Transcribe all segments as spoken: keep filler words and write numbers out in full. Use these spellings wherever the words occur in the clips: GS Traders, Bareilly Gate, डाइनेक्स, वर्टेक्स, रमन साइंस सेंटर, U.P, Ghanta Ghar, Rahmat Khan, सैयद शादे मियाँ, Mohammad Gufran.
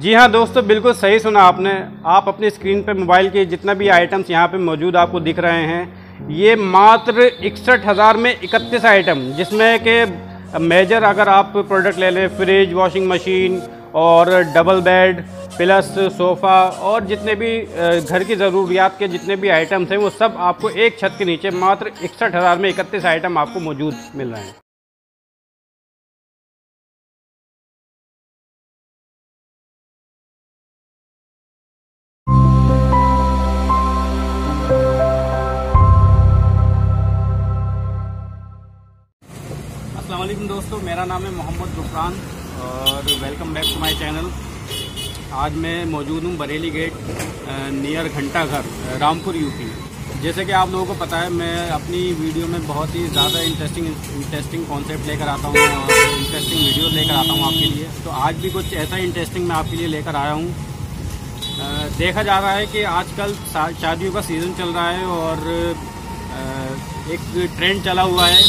जी हाँ दोस्तों, बिल्कुल सही सुना आपने। आप अपनी स्क्रीन पर मोबाइल के जितना भी आइटम्स यहाँ पे मौजूद आपको दिख रहे हैं, ये मात्र इकसठ हज़ार में इकतीस आइटम, जिसमें के मेजर अगर आप प्रोडक्ट ले लें, फ्रिज, वॉशिंग मशीन और डबल बेड प्लस सोफ़ा और जितने भी घर की ज़रूरियात के जितने भी आइटम्स हैं, वो सब आपको एक छत के नीचे मात्र इकसठ हज़ार में इकतीस आइटम आपको मौजूद मिल रहे हैं। अस्सलामुअलैकुम दोस्तों, मेरा नाम है मोहम्मद गुफरान और welcome back to my channel. आज मैं मौजूद हूँ बरेली गेट नियर घंटा घर, रामपुर यूपी। जैसे कि आप लोगों को पता है, मैं अपनी वीडियो में बहुत ही ज़्यादा इंटरेस्टिंग इंटरेस्टिंग कॉन्सेप्ट लेकर आता हूँ और इंटरेस्टिंग वीडियोस लेकर आता हूँ आपके लिए। तो आज भी कुछ ऐसा इंटरेस्टिंग मैं आपके लिए लेकर आया हूँ। देखा जा रहा है कि आजकल शादियों का सीज़न चल रहा है और एक ट्रेंड चला हुआ है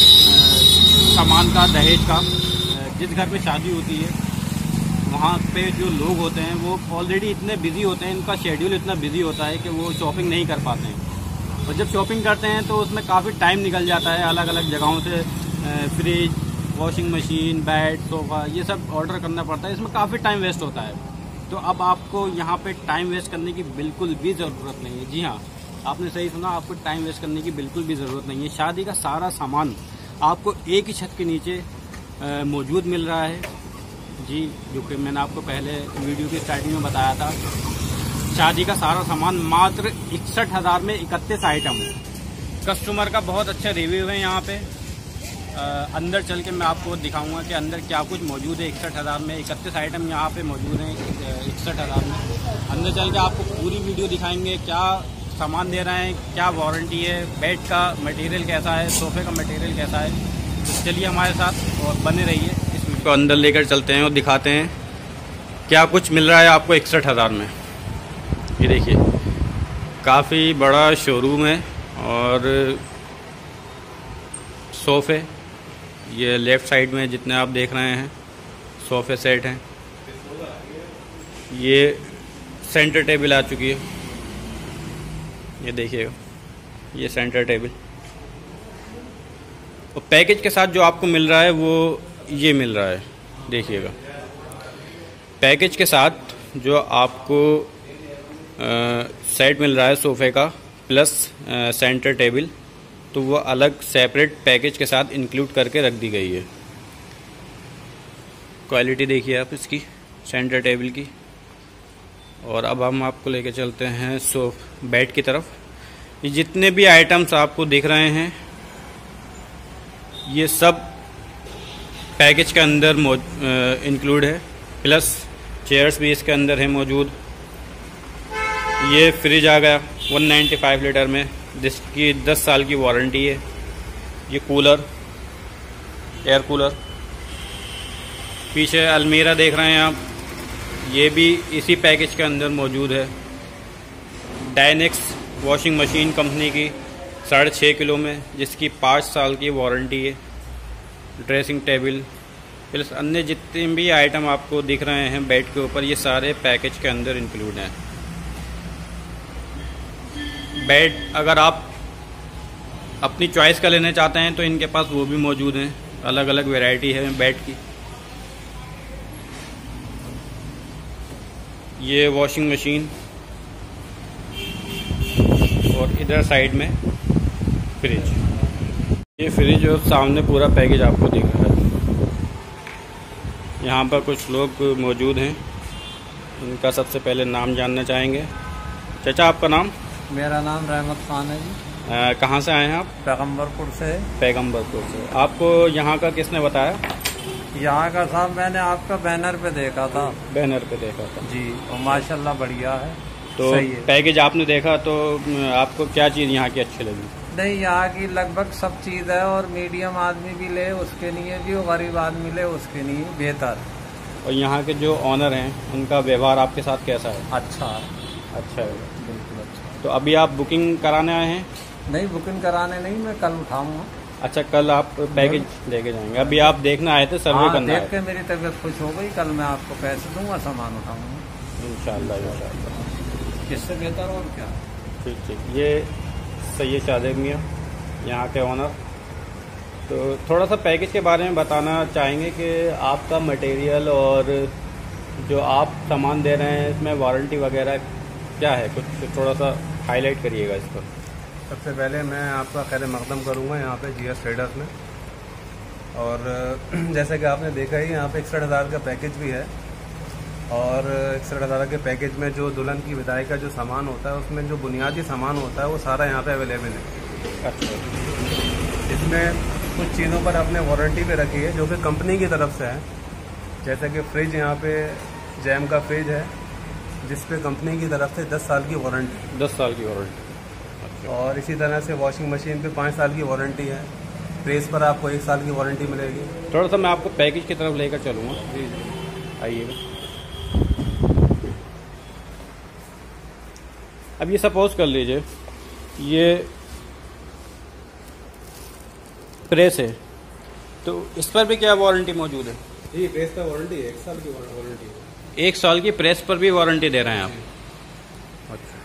सामान का, दहेज का। जिस घर में शादी होती है वहाँ पे जो लोग होते हैं वो ऑलरेडी इतने बिज़ी होते हैं, इनका शेड्यूल इतना बिज़ी होता है कि वो शॉपिंग नहीं कर पाते हैं। और जब शॉपिंग करते हैं तो उसमें काफ़ी टाइम निकल जाता है। अलग अलग जगहों से fridge, washing machine, bed, sofa, ये सब ऑर्डर करना पड़ता है। इसमें काफ़ी टाइम वेस्ट होता है। तो अब आपको यहाँ पर टाइम वेस्ट करने की बिल्कुल भी ज़रूरत नहीं है। जी हाँ, आपने सही सुना, आपको टाइम वेस्ट करने की बिल्कुल भी ज़रूरत नहीं है। शादी का सारा सामान आपको एक ही छत के नीचे मौजूद मिल रहा है जी, जो कि मैंने आपको पहले वीडियो के स्टार्टिंग में बताया था। शादी का सारा सामान मात्र इकसठ हज़ार में इकतीस आइटम। कस्टमर का बहुत अच्छा रिव्यू है यहाँ पे। आ, अंदर चल के मैं आपको दिखाऊंगा कि अंदर क्या कुछ मौजूद है। इकसठ हज़ार में इकतीस आइटम यहाँ पे मौजूद हैं। इकसठ हज़ार में अंदर चल के आपको पूरी वीडियो दिखाएंगे, क्या सामान दे रहे हैं, क्या वारंटी है, बेड का मटेरियल कैसा है, सोफ़े का मटेरियल कैसा है। तो चलिए हमारे साथ और बने रहिए, इस वीडियो को अंदर लेकर चलते हैं और दिखाते हैं क्या कुछ मिल रहा है आपको इकसठ हज़ार में। ये देखिए, काफ़ी बड़ा शोरूम है। और सोफ़े, ये लेफ़्ट साइड में जितने आप देख रहे हैं सोफ़े सेट हैं। ये सेंटर टेबल आ चुकी है, ये देखिएगा, ये सेंटर टेबल। और पैकेज के साथ जो आपको मिल रहा है वो ये मिल रहा है, देखिएगा। पैकेज के साथ जो आपको सेट मिल रहा है सोफ़े का प्लस आ, सेंटर टेबल, तो वो अलग सेपरेट पैकेज के साथ इंक्लूड करके रख दी गई है। क्वालिटी देखिए आप इसकी, सेंटर टेबल की। और अब हम आपको लेके चलते हैं सोफ़ बेड की तरफ। ये जितने भी आइटम्स आपको दिख रहे हैं ये सब पैकेज के अंदर इंक्लूड है, प्लस चेयर्स भी इसके अंदर है मौजूद। ये फ्रिज आ गया एक सौ पचानवे लीटर में, जिसकी दस साल की वारंटी है। ये कूलर, एयर कूलर। पीछे अलमीरा देख रहे हैं आप, ये भी इसी पैकेज के अंदर मौजूद है। डाइनेक्स वॉशिंग मशीन कंपनी की, साढ़े छः किलो में, जिसकी पाँच साल की वारंटी है। ड्रेसिंग टेबल प्लस अन्य जितने भी आइटम आपको दिख रहे हैं बेड के ऊपर, ये सारे पैकेज के अंदर इंक्लूड हैं। बेड अगर आप अपनी चॉइस का लेना चाहते हैं तो इनके पास वो भी मौजूद हैं। अलग अलग वैरायटी है बेड की। ये वॉशिंग मशीन और इधर साइड में फ्रिज। ये फ्रिज और सामने पूरा पैकेज आपको दिख रहा है। यहाँ पर कुछ लोग मौजूद हैं, उनका सबसे पहले नाम जानना चाहेंगे। चाचा, आपका नाम? मेरा नाम रहमत खान है जी। कहाँ से आए हैं आप? पैगम्बरपुर से। पैगम्बरपुर से। आपको यहाँ का किसने बताया? यहाँ का साहब मैंने आपका बैनर पे देखा था। बैनर पे देखा था जी, और माशाल्लाह बढ़िया है। तो सही है। पैकेज आपने देखा तो आपको क्या चीज़ यहाँ की अच्छी लगी? नहीं, यहाँ की लगभग सब चीज़ है, और मीडियम आदमी भी ले उसके लिए भी, और गरीब आदमी ले उसके लिए बेहतर। और यहाँ के जो ऑनर हैं उनका व्यवहार आपके साथ कैसा है? अच्छा है। अच्छा है, बिल्कुल अच्छा। तो अभी आप बुकिंग कराने आए हैं? नहीं, बुकिंग कराने नहीं, मैं कल उठाऊँगा। अच्छा कल आप पैकेज लेके जाएंगे, अभी आप देखना आए थे सर्वे करना देख के मेरी तबीयत खुश हो गई, कल मैं आपको पैसे दूंगा, सामान उठाऊंगा इंशाल्लाह इंशाल्लाह, किससे बेहतर और क्या। ठीक ठीक, ये सैयद शादे मियाँ यहाँ के ओनर, तो थोड़ा सा पैकेज के बारे में बताना चाहेंगे कि आपका मटेरियल और जो आप सामान दे रहे हैं इसमें वारंटी वगैरह क्या है, कुछ थोड़ा सा हाईलाइट करिएगा इसको। सबसे पहले मैं आपका खैर मकदम करूँगा यहाँ पे जीएस ट्रेडर्स में, और जैसे कि आपने देखा ही यहाँ पे इकसठ हज़ार का पैकेज भी है, और इकसठ हज़ार के पैकेज में जो दुल्हन की विदाई का जो सामान होता है उसमें जो बुनियादी सामान होता है वो सारा यहाँ पर अवेलेबल है। अच्छा, इसमें कुछ चीज़ों पर आपने वारंटी भी रखी है जो कि कंपनी की तरफ से है, जैसे कि फ्रिज, यहाँ पे जैम का फ्रिज है जिस पे कंपनी की तरफ से दस साल की वारंटी दस साल की वारंटी, और इसी तरह से वॉशिंग मशीन पे पाँच साल की वारंटी है, प्रेस पर आपको एक साल की वारंटी मिलेगी। थोड़ा सा मैं आपको पैकेज की तरफ लेकर चलूँगा। जी जी आइए। अब ये सपोज कर लीजिए ये प्रेस है, तो इस पर भी क्या वारंटी मौजूद है? जी प्रेस पर वारंटी है, एक साल की वारंटी है। एक साल की प्रेस पर भी वारंटी दे रहे हैं आप? अच्छा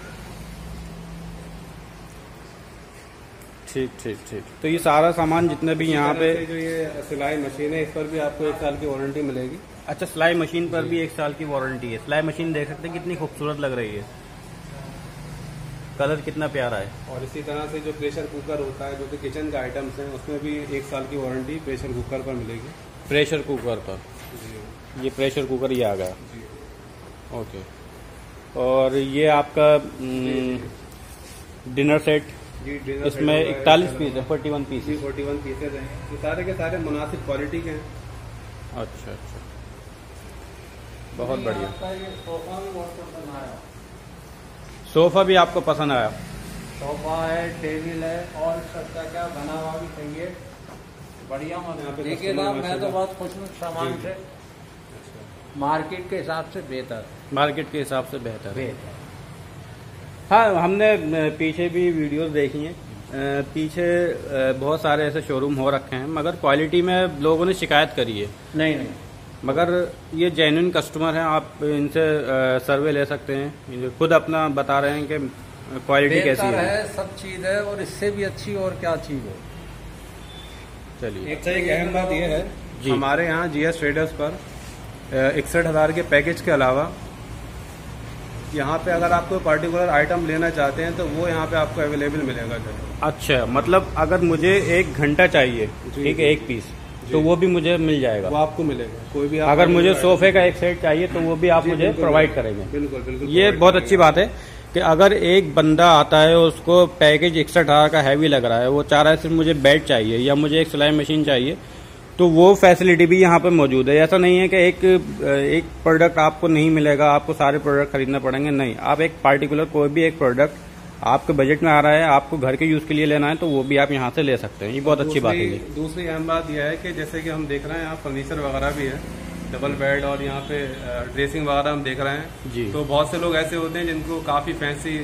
ठीक ठीक ठीक। तो ये सारा सामान जितने भी यहाँ पे जो ये सिलाई मशीन है इस पर भी आपको एक साल की वारंटी मिलेगी। अच्छा, सिलाई मशीन पर भी एक साल की वारंटी है। सिलाई मशीन देख सकते हैं कितनी खूबसूरत लग रही है, कलर कितना प्यारा है। और इसी तरह से जो प्रेशर कुकर होता है जो कि किचन का आइटम्स हैं उसमें भी एक साल की वारंटी प्रेशर कुकर पर मिलेगी। प्रेशर कुकर पर जी, ये प्रेशर कुकर ये आ गया जी। ओके, और ये आपका डिनर सेट जी, डिनर इसमें इकतालीस पीस है, forty one piece forty one pieces हैं, ये सारे के सारे मुनासिब क्वालिटी के हैं। अच्छा अच्छा, बहुत बढ़िया। सोफ़ा भी आपको पसंद आया? सोफ़ा है, टेबल है, और सबका क्या बना हुआ भी सही है, बढ़िया। देखिए साहब मैं तो बहुत खुश हूँ सामान से, मार्केट के हिसाब से बेहतर, मार्केट के हिसाब से बेहतर बेहतर हाँ, हमने पीछे भी वीडियोस देखी हैं, पीछे बहुत सारे ऐसे शोरूम हो रखे हैं मगर क्वालिटी में लोगों ने शिकायत करी है। नहीं नहीं, मगर ये जेन्युइन कस्टमर हैं, आप इनसे सर्वे ले सकते हैं, खुद अपना बता रहे हैं कि क्वालिटी कैसी है, है सब चीज़ है, और इससे भी अच्छी और क्या चीज़ है। चलिए, एक एक अहम बात ये है जी, हमारे यहाँ जीएस ट्रेडर्स पर इकसठ हज़ार के पैकेज के अलावा यहाँ पे अगर आप कोई पर्टिकुलर आइटम लेना चाहते हैं तो वो यहाँ पे आपको अवेलेबल मिलेगा। अच्छा, मतलब अगर मुझे एक घंटा चाहिए ठीक है एक पीस, तो वो भी मुझे मिल जाएगा, वो आपको मिलेगा। कोई भी अगर मुझे सोफे का एक सेट चाहिए तो वो भी आप मुझे प्रोवाइड करेंगे। बिल्कुल बिल्कुल, ये बहुत अच्छी बात है कि अगर एक बंदा आता है उसको पैकेज इकसठ हज़ार का हैवी लग रहा है, वो चाह रहा है सिर्फ मुझे बेड चाहिए या मुझे एक सिलाई मशीन चाहिए, तो वो फैसिलिटी भी यहाँ पर मौजूद है। ऐसा नहीं है कि एक एक प्रोडक्ट आपको नहीं मिलेगा, आपको सारे प्रोडक्ट खरीदना पड़ेंगे, नहीं, आप एक पार्टिकुलर कोई भी एक प्रोडक्ट आपके बजट में आ रहा है, आपको घर के यूज के लिए लेना है तो वो भी आप यहाँ से ले सकते हैं, ये बहुत अच्छी बात है। दूसरी अहम बात यह है कि जैसे कि हम देख रहे हैं यहाँ फर्नीचर वगैरह भी है, डबल बेड और यहाँ पे ड्रेसिंग वगैरह हम देख रहे हैं जी। तो बहुत से लोग ऐसे होते हैं जिनको काफी फैंसी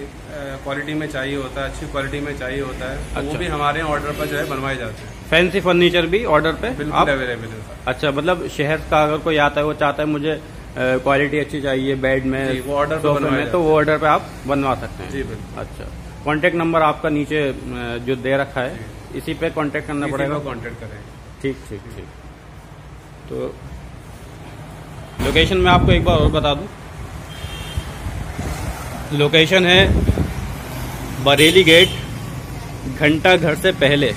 क्वालिटी में चाहिए होता है, अच्छी क्वालिटी में चाहिए होता है, तो अच्छा। वो भी हमारे यहाँ ऑर्डर पर जो है बनवाए जाते हैं, फैंसी फर्नीचर भी ऑर्डर पे बिल्कुल अवेलेबल है। अच्छा, मतलब शहर का अगर कोई आता है, वो चाहता है मुझे क्वालिटी अच्छी चाहिए बेड में, वो ऑर्डर पर में, तो वो ऑर्डर पे आप बनवा सकते हैं जी। अच्छा, कांटेक्ट नंबर आपका नीचे जो दे रखा है इसी पे कांटेक्ट करना पड़ेगा, कांटेक्ट करें। ठीक ठीक ठीक। तो लोकेशन मैं आपको एक बार और बता दूं, लोकेशन है बरेली गेट, घंटा घर से पहले,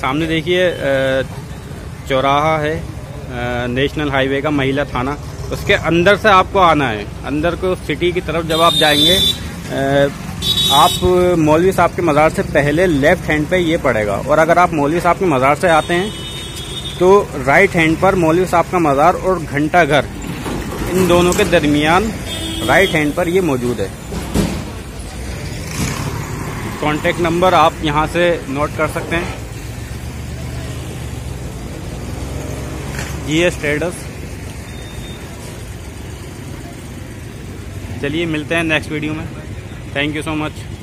सामने देखिए चौराहा है नेशनल हाईवे का, महिला थाना, उसके अंदर से आपको आना है, अंदर को सिटी की तरफ जब आप जाएंगे आप मौलवी साहब के मज़ार से पहले लेफ़्ट हैंड पे ये पड़ेगा, और अगर आप मौलवी साहब के मज़ार से आते हैं तो राइट हैंड पर मौलवी साहब का मज़ार और घंटा घर, इन दोनों के दरमियान राइट हैंड पर ये मौजूद है। कॉन्टेक्ट नंबर आप यहाँ से नोट कर सकते हैं, जीएस ट्रेडर्स। चलिए मिलते हैं नेक्स्ट वीडियो में, थैंक यू सो मच।